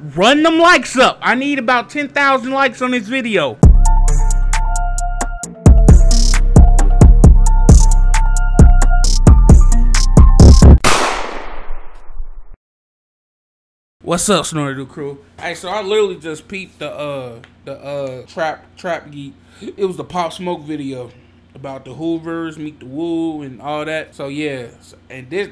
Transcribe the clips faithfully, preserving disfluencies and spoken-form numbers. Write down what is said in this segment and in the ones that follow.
Run them likes up. I need about ten thousand likes on this video. What's up, Snordatdude crew? Hey, so I literally just peeped the uh the uh trap trap geek. It was the Pop Smoke video about the Hoovers, Meet the Woo, and all that. So yeah, and this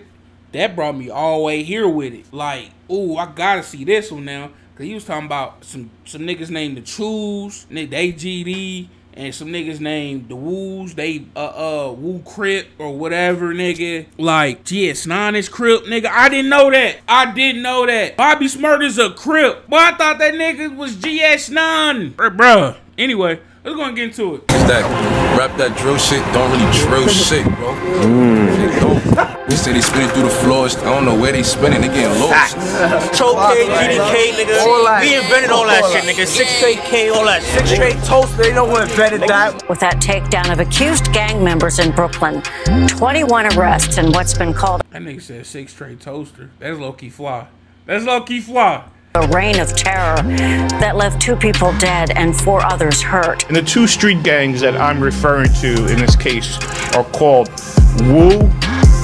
that brought me all the way here with it. Like, ooh, I gotta see this one now, cause he was talking about some some niggas named the Choos, nigga they G D, and some niggas named the Woos, they uh uh Woo Crip or whatever, nigga. Like G S nine is Crip, nigga. I didn't know that. I didn't know that. Bobby Shmurda's a Crip. But I thought that nigga was G S nine, bruh. Anyway, let's go and get into it. It's that rap that drill shit, don't really drill shit, bro. Mm. We say they spinning through the floors. I don't know where they spinning. They getting lost. Choke K, G D K, nigga. We invented all that shit, nigga. six eight K, all that shit. Six straight toast. They know who invented that. With that takedown of accused gang members in Brooklyn, twenty-one arrests and what's been called. That nigga said six straight toaster. That's low key fly. That's low key fly. A reign of terror that left two people dead and four others hurt. And the two street gangs that I'm referring to in this case are called Woo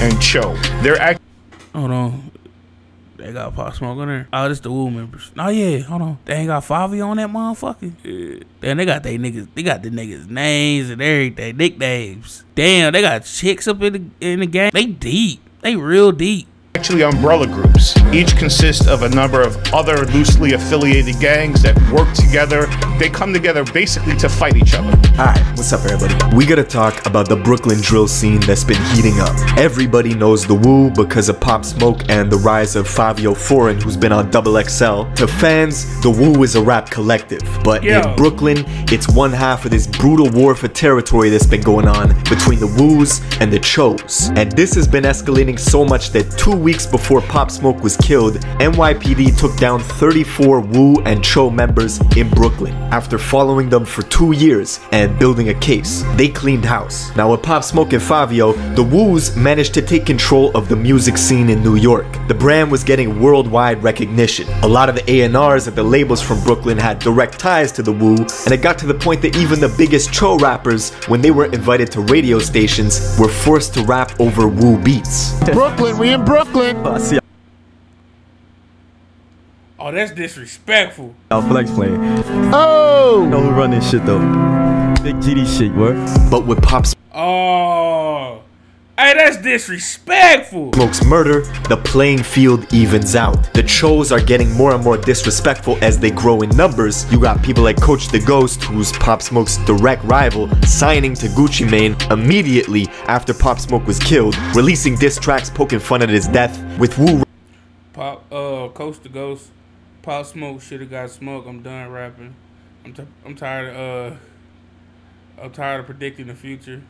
and Cho. They're act. Hold on. They got Pop Smoke on there. Oh, this the Woo members. Oh yeah, hold on. They ain't got Fabio on that motherfucker. Yeah. Damn, they got they niggas. They got the niggas names and everything, nicknames. Damn, they got chicks up in the in the game. They deep. They real deep. Actually, umbrella groups. Each consists of a number of other loosely affiliated gangs that work together. They come together basically to fight each other. Hi, what's up everybody? We're gonna talk about the Brooklyn drill scene that's been heating up. Everybody knows the Woo because of Pop Smoke and the rise of Fabio Foreign, who's been on double X L. To fans, the Woo is a rap collective. But Yo. in Brooklyn, it's one half of this brutal war for territory that's been going on between the Woos and the Choos. And this has been escalating so much that two weeks Weeks before Pop Smoke was killed, N Y P D took down thirty-four Woo and Cho members in Brooklyn after following them for two years and building a case. They cleaned house. Now with Pop Smoke and Fabio, the Woos managed to take control of the music scene in New York. The brand was getting worldwide recognition. A lot of the A and Rs at the labels from Brooklyn had direct ties to the Woo, and it got to the point that even the biggest Cho rappers, when they were invited to radio stations, were forced to rap over Woo beats. Brooklyn, we in Brooklyn! Oh, that's disrespectful. I'll flex playing. Oh! You know who run this shit though? Big G D shit, work. But with Pop's. Oh. Hey, that's disrespectful. Smoke's murder, the playing field evens out. The Choos are getting more and more disrespectful as they grow in numbers. You got people like Coach Da Ghost, who's Pop Smoke's direct rival, signing to Gucci Mane immediately after Pop Smoke was killed, releasing diss tracks poking fun at his death with Woo. Pop, uh, Coach Da Ghost, Pop Smoke shoulda got smoked. I'm done rapping. I'm t I'm tired of, uh, I'm tired of predicting the future.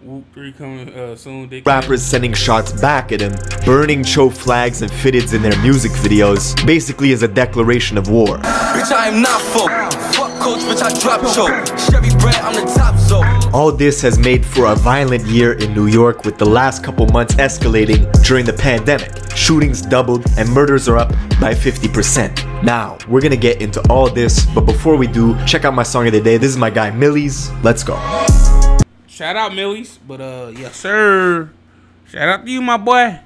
Whoop three coming uh, soon. Dick Rappers sending shots back at him, burning Cho flags and fitteds in their music videos, basically as a declaration of war. Bitch, I am not folk. Fuck coach, bitch, I drop Cho. Chevy bread, I'm the top zone. All this has made for a violent year in New York, with the last couple months escalating during the pandemic. Shootings doubled and murders are up by fifty percent. Now, we're gonna get into all this, but before we do, check out my song of the day. This is my guy Millie's. Let's go. Shout out Millie's, but uh, yes sir. Shout out to you, my boy.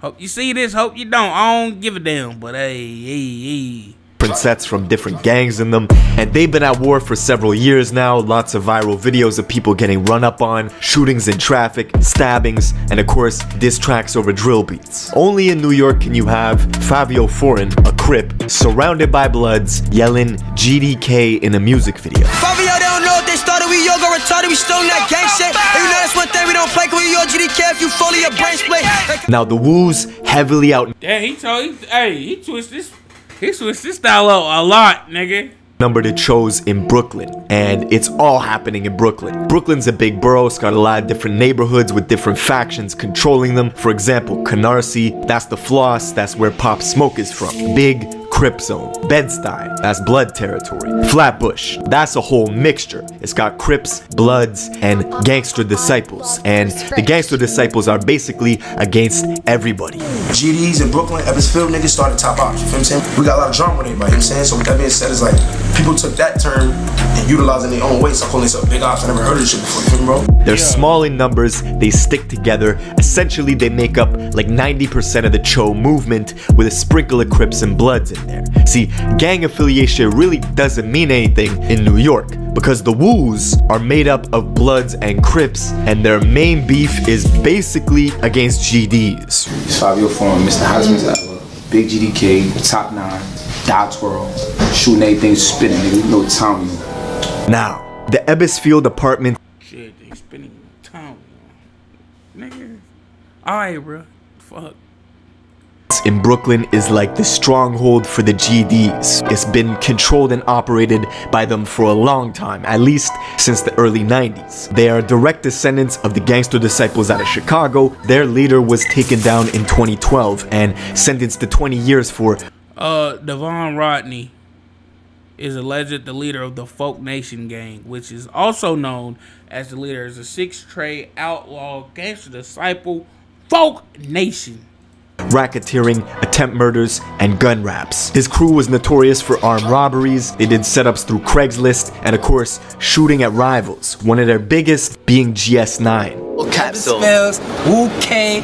Hope you see this. Hope you don't. I don't give a damn. But hey, hey, hey. Different sets from different gangs in them, and they've been at war for several years now. Lots of viral videos of people getting run up on, shootings in traffic, stabbings, and of course, diss tracks over drill beats. Only in New York can you have Fabio Foreign, a Crip, surrounded by Bloods, yelling G D K in a music video. Fabio, they don't know if they started with yoga retarded, we still in that gang shit. And you know that's one thing we don't play, cause we your G D K if you follow your brain split. Now the Woos heavily out. Yeah, he told, he, hey, he twisted this. He switched this style out a lot, nigga. Number to Cho's in Brooklyn, and it's all happening in Brooklyn. Brooklyn's a big borough, it's got a lot of different neighborhoods with different factions controlling them. For example, Canarsie, that's the Floss, that's where Pop Smoke is from. Big Crip Zone, Bed-Stuy, that's blood territory, Flatbush, that's a whole mixture. It's got Crips, Bloods, and Gangster Disciples, and the Gangster Disciples are basically against everybody. G Ds in Brooklyn, Evansville, niggas started top options, you feel what I'm saying? We got a lot of drama with everybody, you know what I'm saying? So with that being said, it's like, people took that term and utilized it in their own way, so calling themselves big ops. I never heard of this shit before, you feel me, bro? They're small in numbers, they stick together, essentially they make up like ninety percent of the Cho movement with a sprinkle of Crips and Bloods in there. See, gang affiliation really doesn't mean anything in New York, because the Woos are made up of Bloods and Crips, and their main beef is basically against G Ds. It's Fabio Foreign, Mister Husband's Ever, Big G D K, the Top Nine, Die Twirl, shooting anything, spinning, nigga, you know Tommy. Now, the Ebbsfield apartment. Shit, they spinning Tommy, nigga. Alright, bro. Fuck. In Brooklyn is like the stronghold for the G Ds. It's been controlled and operated by them for a long time, at least since the early nineties. They are direct descendants of the Gangster Disciples out of Chicago. Their leader was taken down in twenty twelve and sentenced to twenty years for... Uh, Devon Rodney is alleged the leader of the Folk Nation gang, which is also known as the leader of the six-tray outlaw Gangster Disciple Folk Nation. Racketeering, attempt murders, and gun raps. His crew was notorious for armed robberies. They did setups through Craigslist and, of course, shooting at rivals. One of their biggest being G S nine. Spells, Wu Kane,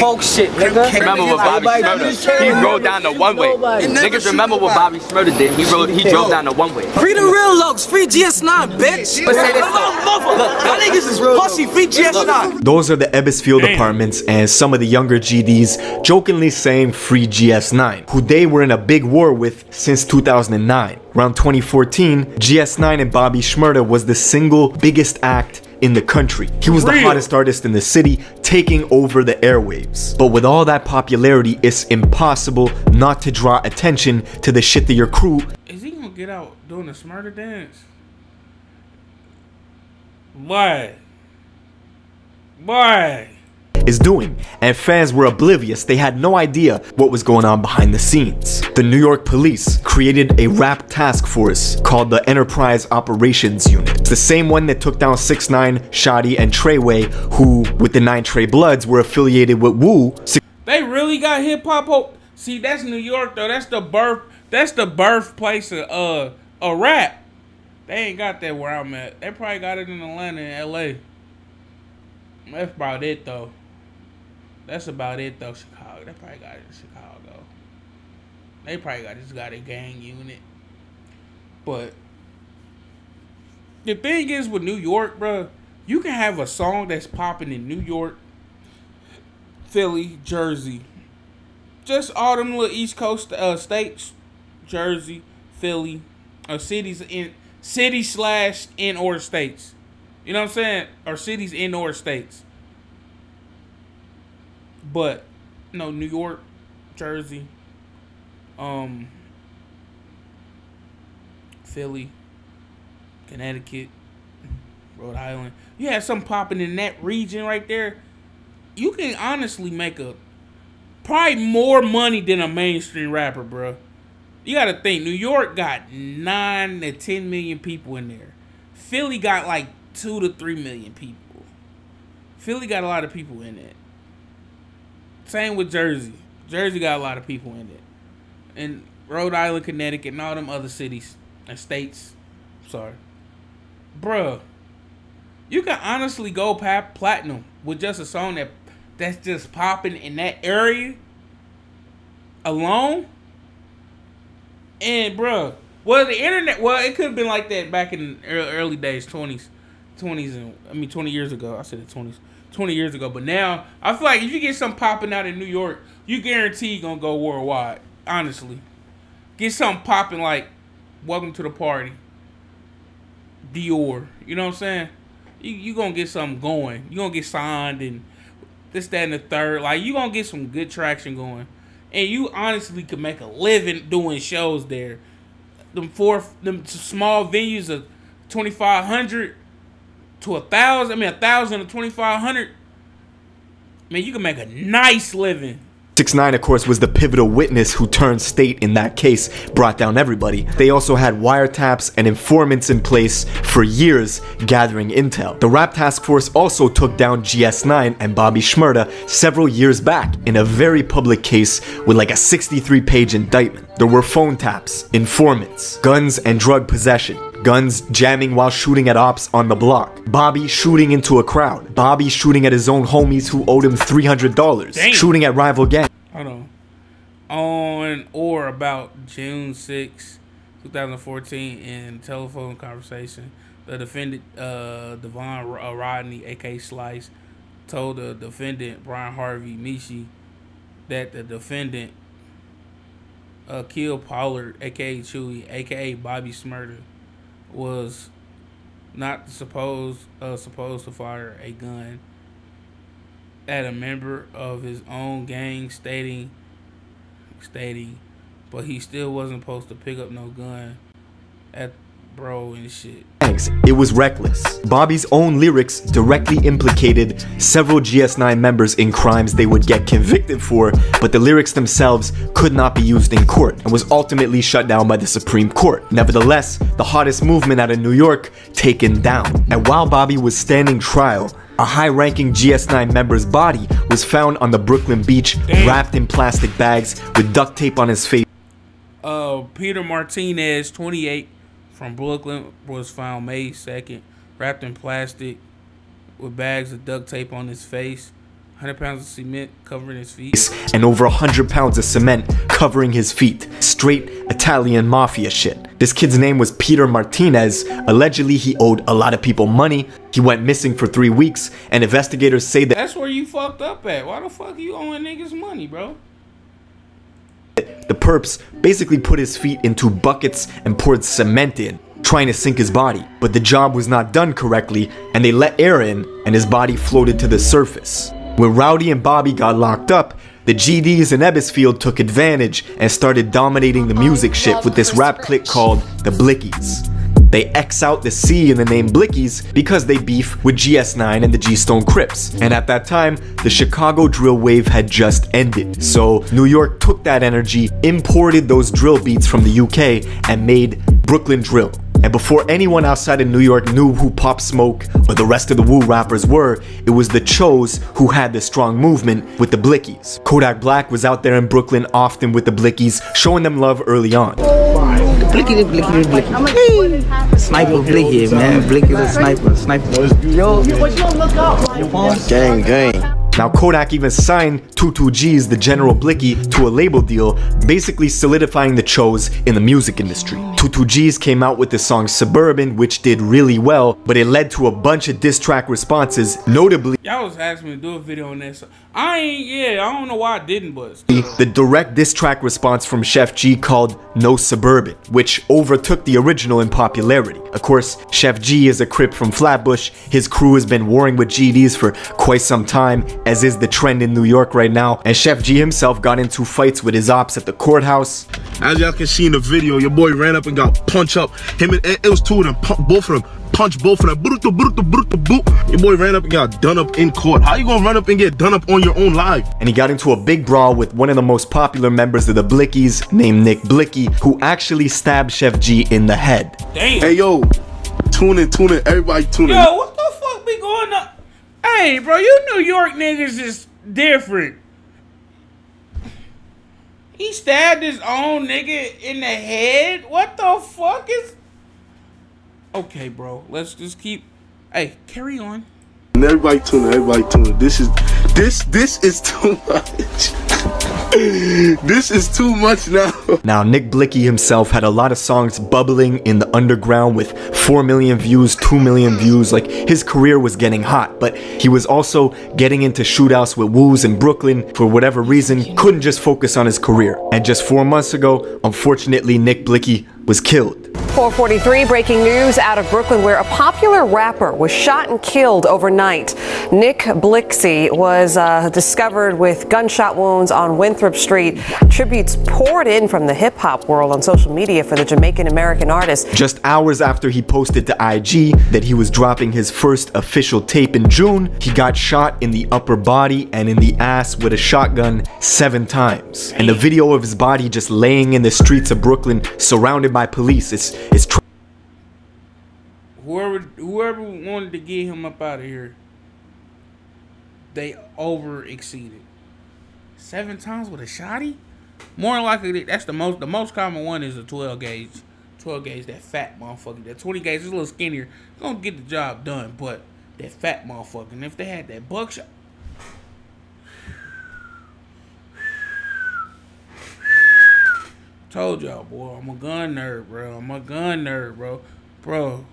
folk shit, nigga. Remember what Bobby Shmurda? He rode down the one way. Niggas remember what Bobby Shmurda did? He rode, he drove down the one way. Free the real lokes, free G S nine, bitch. But say this, y'all niggas is pussy, free G S nine. Those are the Ebbsfield apartments, and some of the younger G Ds jokingly saying free G S nine, who they were in a big war with since two thousand nine. Around twenty fourteen, G S nine and Bobby Shmurda was the single biggest act in the country. He was the hottest artist in the city, taking over the airwaves. But with all that popularity, it's impossible not to draw attention to the shit that your crew... Is he gonna get out doing a smarter dance? Why? Why? Is doing, and fans were oblivious. They had no idea what was going on behind the scenes. The New York police created a rap task force called the Enterprise Operations Unit. It's the same one that took down six nine, Shoddy, and Treyway, who, with the nine Trey Bloods, were affiliated with Wu. They really got hip hop up. See, that's New York though. That's the birth. That's the birthplace of uh, a rap. They ain't got that where I'm at. They probably got it in Atlanta and L A. That's about it though. That's about it though, Chicago. They probably got it in Chicago. They probably got just got a gang unit. But the thing is with New York, bro, you can have a song that's popping in New York, Philly, Jersey. Just all them little East Coast uh, states, Jersey, Philly, or cities in city slash in or states. You know what I'm saying? Or cities in or states. But no, New York, Jersey, um, Philly, Connecticut, Rhode Island. You have something popping in that region right there. You can honestly make a probably more money than a mainstream rapper, bro. You got to think New York got nine to ten million people in there. Philly got like two to three million people. Philly got a lot of people in it. Same with Jersey. Jersey got a lot of people in it. And Rhode Island, Connecticut, and all them other cities and states. Sorry. Bruh. You can honestly go past platinum with just a song that that's just popping in that area alone. And bruh. Well, the internet, well, it could have been like that back in the early days, twenties. twenties, and I mean twenty years ago. I said the twenties. twenty years ago, but now I feel like if you get something popping out in New York, you guarantee you're gonna go worldwide. Honestly, get something popping like "Welcome to the Party," Dior. You know what I'm saying? You you gonna get something going. You gonna get signed and this, that, and the third. Like you gonna get some good traction going, and you honestly could make a living doing shows there. Them four, them small venues of twenty-five hundred. To a thousand, I mean a thousand to twenty-five hundred. Man, you can make a nice living. six nine, of course, was the pivotal witness who turned state in that case, brought down everybody. They also had wiretaps and informants in place for years gathering intel. The Rap Task Force also took down G S nine and Bobby Shmurda several years back in a very public case with like a sixty-three page indictment. There were phone taps, informants, guns and drug possession, guns jamming while shooting at ops on the block, Bobby shooting into a crowd, Bobby shooting at his own homies who owed him three hundred dollars, Dang. Shooting at rival gangs. Hold on. On or about June sixth, two thousand fourteen, in telephone conversation, the defendant, uh, Devon Rodney, aka Slice, told the defendant, Brian Harvey Mishi, that the defendant, Akil Pollard, aka Chewy, aka Bobby Shmurda, was not supposed uh, supposed to fire a gun at a member of his own gang, stating, stating, but he still wasn't supposed to pick up no gun at bro and shit. Thanks. It was reckless. Bobby's own lyrics directly implicated several G S nine members in crimes they would get convicted for, but the lyrics themselves could not be used in court and was ultimately shut down by the Supreme Court. Nevertheless, the hottest movement out of New York taken down. And while Bobby was standing trial, a high-ranking G S nine member's body was found on the Brooklyn beach, wrapped in plastic bags with duct tape on his face. Uh, Peter Martinez, twenty-eight, from Brooklyn, was found May second, wrapped in plastic with bags of duct tape on his face, one hundred pounds of cement covering his feet, and over one hundred pounds of cement covering his feet. Straight Italian mafia shit. This kid's name was Peter Martinez. Allegedly, he owed a lot of people money. He went missing for three weeks, and investigators say that- That's where you fucked up at. Why the fuck are you owing niggas money, bro? The perps basically put his feet into buckets and poured cement in, trying to sink his body. But the job was not done correctly, and they let air in, and his body floated to the surface. When Rowdy and Bobby got locked up, the G Ds in Ebbsfield took advantage and started dominating the music shit with this rap clique called the Blickies. They X out the C in the name Blickies because they beef with G S nine and the G-Stone Crips. And at that time, the Chicago drill wave had just ended. So New York took that energy, imported those drill beats from the U K, and made Brooklyn drill. And before anyone outside of New York knew who Pop Smoke or the rest of the Woo rappers were, it was the Choos who had the strong movement with the Blickies. Kodak Black was out there in Brooklyn often with the Blickies, showing them love early on. Blicky, blicky, blicky. Sniper blicky, man. Blicky the sniper, sniper. Yo, gang, gang. Now Kodak even signed twenty-two G's, the General Blicky, to a label deal, basically solidifying the Choos in the music industry. twenty-two G's came out with the song Suburban, which did really well, but it led to a bunch of diss track responses, notably... Y'all was asking me to do a video on that song. I ain't, yeah, I don't know why I didn't, but... The direct diss track response from Sheff G called No Suburban, which overtook the original in popularity. Of course, Sheff G is a Crip from Flatbush. His crew has been warring with G Ds for quite some time, as is the trend in New York right now, and Sheff G himself got into fights with his ops at the courthouse. As y'all can see in the video, your boy ran up and got punched up. Him and it was two of them, both of them, punched both of them. Your boy ran up and got done up in court. How you gonna run up and get done up on your own live? And he got into a big brawl with one of the most popular members of the Blickies, named Nick Blixky, who actually stabbed Sheff G in the head. Damn. Hey yo, tune in, tune in, everybody tune in. Yo, what the fuck be going on? Hey, bro, you New York niggas is different. He stabbed his own nigga in the head? What the fuck is... Okay, bro, let's just keep... Hey, carry on. Everybody tune in, everybody tune in. This is... This, this is too much. This is too much now. Now, Nick Blixky himself had a lot of songs bubbling in the underground with four million views, two million views. Like, his career was getting hot, but he was also getting into shootouts with Woos in Brooklyn. For whatever reason, couldn't just focus on his career. And just four months ago, unfortunately, Nick Blixky was killed. four forty-three, breaking news out of Brooklyn, where a popular rapper was shot and killed overnight. Nick Blixky was uh, discovered with gunshot wounds on Winthrop Street. Tributes poured in from the hip-hop world on social media for the Jamaican-American artist. Just hours after he posted to I G that he was dropping his first official tape in June, he got shot in the upper body and in the ass with a shotgun seven times. And the video of his body just laying in the streets of Brooklyn, surrounded by police, it's It's tr whoever whoever wanted to get him up out of here, they over exceeded. Seven times with a shotty? More likely that's the most the most common one is a twelve gauge. twelve gauge, that fat motherfucker. That twenty gauge is a little skinnier. It's gonna get the job done, but that fat motherfucker. And if they had that buckshot, told y'all, boy, I'm a gun nerd, bro. I'm a gun nerd, bro. Bro,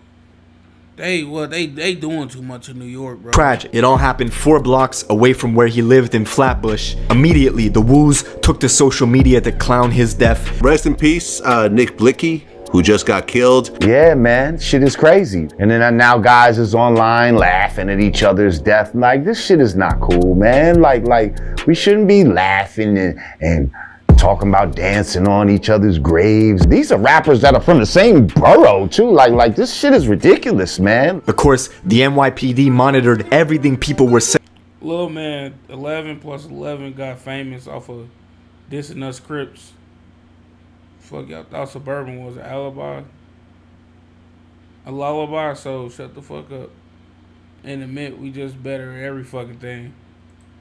they well, they they doing too much in New York, bro. Tragic. It all happened four blocks away from where he lived in Flatbush. Immediately, the Woos took to social media to clown his death. Rest in peace, uh, Nick Blixky, who just got killed. Yeah, man, shit is crazy. And then now guys is online laughing at each other's death. I'm like, this shit is not cool, man. Like, like we shouldn't be laughing and and. talking about dancing on each other's graves. These are rappers that are from the same borough too. Like, like this shit is ridiculous, man. Of course, the N Y P D monitored everything people were saying. Little man, eleven plus eleven got famous off of dissing us Crips. Fuck y'all thought Suburban was an alibi. A lullaby, so shut the fuck up. And admit we just better at every fucking thing.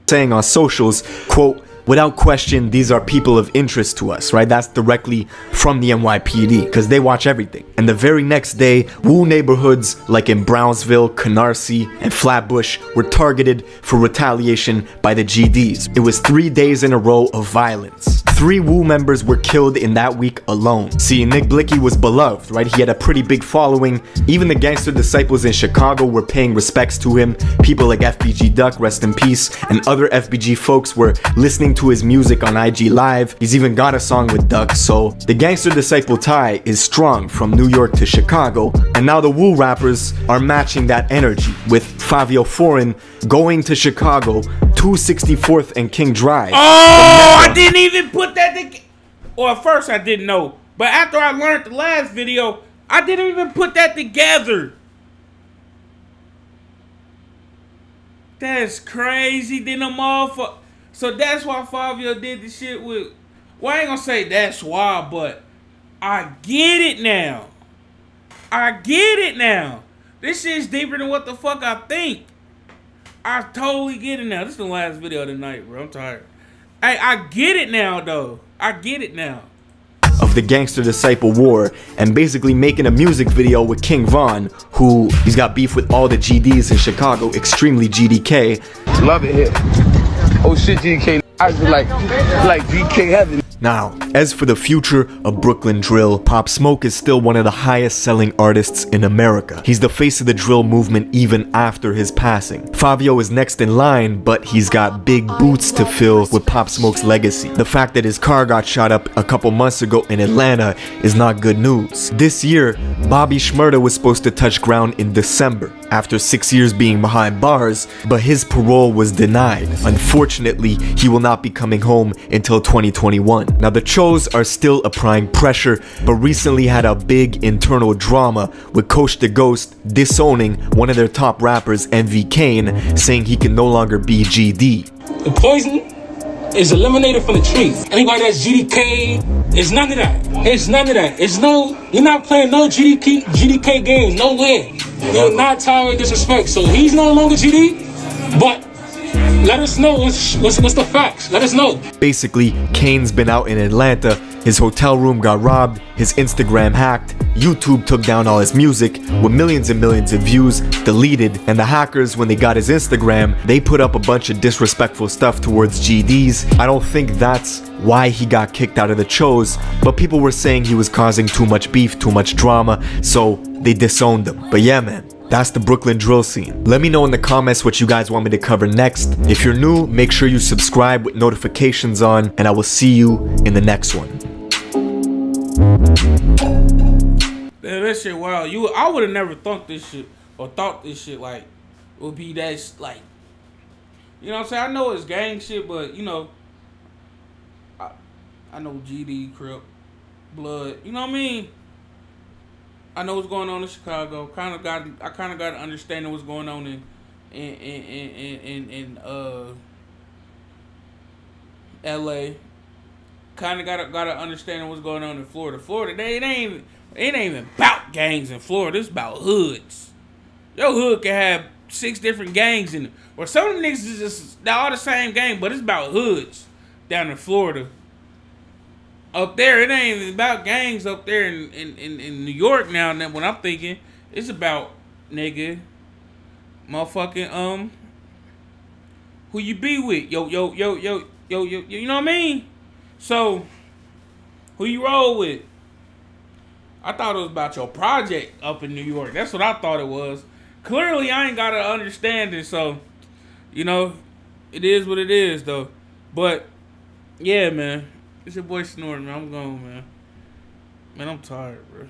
Saying on socials, quote, without question, these are people of interest to us, right? That's directly from the N Y P D, because they watch everything. And the very next day, Woo neighborhoods like in Brownsville, Canarsie, and Flatbush were targeted for retaliation by the G Ds. It was three days in a row of violence. Three Woo members were killed in that week alone. See, Nick Blixky was beloved, right? He had a pretty big following. Even the gangster disciples in Chicago were paying respects to him. People like F B G Duck, rest in peace, and other F B G folks were listening to his music on I G Live. He's even got a song with Duck, so the gangster disciple tie is strong from New York to Chicago. And now the Woo rappers are matching that energy, with Fabio Foreign going to Chicago, two sixty-fourth and King Drive. Oh, I didn't even put that together. Or at first I didn't know, but after I learned the last video, I didn't even put that together. That's crazy. Then a motherfucker. So that's why Fabio did the shit with. Well, I ain't gonna say that's why, but I get it now. I get it now. This shit's deeper than what the fuck I think. I totally get it now. This is the last video of the night, bro. I'm tired. Hey, I get it now, though. I get it now. Of the gangster disciple war, and basically making a music video with King Von, who he's got beef with all the G Ds in Chicago, extremely G D K. Love it here. Oh shit, G K, I was like, like G K heaven. Now, as for the future of Brooklyn drill, Pop Smoke is still one of the highest selling artists in America. He's the face of the drill movement even after his passing. Fabio is next in line, but he's got big boots to fill with Pop Smoke's legacy. The fact that his car got shot up a couple months ago in Atlanta is not good news. This year, Bobby Shmurda was supposed to touch ground in December, after six years being behind bars, but his parole was denied. Unfortunately, he will not be coming home until twenty twenty-one. Now, the Choos are still applying pressure, but recently had a big internal drama with Coach Da Ghost disowning one of their top rappers, M V Kane, saying he can no longer be G D. The poison is eliminated from the tree. Anybody that's G D K, it's none of that. It's none of that. It's no, you're not playing no G D K, G D K games, nowhere. You're not tolerant disrespect. So he's no longer G D, but let us know what's, what's, what's the facts. Let us know. Basically, Kane's been out in Atlanta. His hotel room got robbed. His Instagram hacked. YouTube took down all his music with millions and millions of views deleted. And the hackers, when they got his Instagram, they put up a bunch of disrespectful stuff towards G Ds. I don't think that's why he got kicked out of the Choos, but people were saying he was causing too much beef, too much drama, so they disowned him. But yeah, man. That's the Brooklyn drill scene. Let me know in the comments what you guys want me to cover next. If you're new, make sure you subscribe with notifications on, and I will see you in the next one. Damn, that shit wild. You, I would have never thought this shit or thought this shit like would be that like. You know what I'm saying? I know it's gang shit, but you know, I, I know G D, Crip, Blood. You know what I mean? I know what's going on in Chicago. Kind of got, I kind of got an understanding what's going on in, in, in, in, in, in uh, L A. Kind of got, got an understanding what's going on in Florida. Florida, they it ain't, even, it ain't even about gangs in Florida. It's about hoods. Your hood can have six different gangs in it, or some of the niggas is just they all the same gang, but it's about hoods down in Florida. Up there, it ain't even about gangs up there in, in, in, in New York now. And then when I'm thinking, it's about, nigga, motherfucking, um, who you be with. Yo, yo, yo, yo, yo, yo, you know what I mean? So, who you roll with? I thought it was about your project up in New York. That's what I thought it was. Clearly, I ain't got an understanding, so, you know, it is what it is, though. But, yeah, man. It's your boy Snort, man. I'm going, man. Man, I'm tired, bro.